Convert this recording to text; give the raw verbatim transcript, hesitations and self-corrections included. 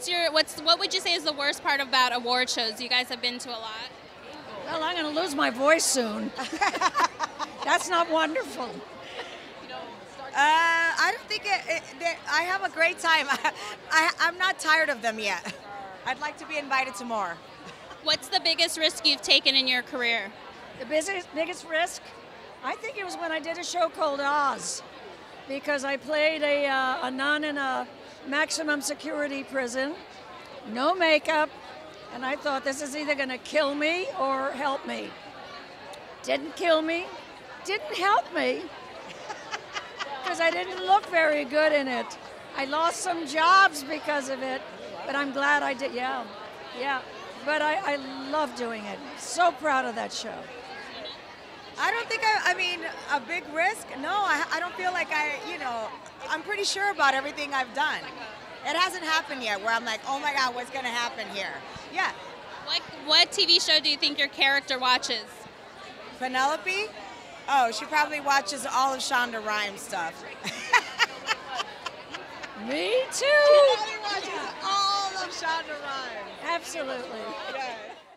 what's your what's what would you say is the worst part about award shows? You guys have been to a lot. Well, I'm going to lose my voice soon. That's not wonderful. Uh, I don't think it, it, it, I have a great time. I, I, I'm not tired of them yet. I'd like to be invited to more. What's the biggest risk you've taken in your career? The biggest, biggest risk? I think it was when I did a show called Oz, because I played a, uh, a nun in a maximum security prison, no makeup, and I thought this is either going to kill me or help me. Didn't kill me, didn't help me. Because I didn't look very good in it. I lost some jobs because of it, but I'm glad I did, yeah. Yeah, but I, I love doing it. So proud of that show. I don't think, I, I mean, a big risk? No, I, I don't feel like I, you know, I'm pretty sure about everything I've done. It hasn't happened yet where I'm like, oh my God, what's gonna happen here? Yeah. What, what T V show do you think your character watches? Penelope? Oh, she probably watches all of Shonda Rhimes stuff. Me too. She probably watches all of Shonda Rhimes. Absolutely. Yeah.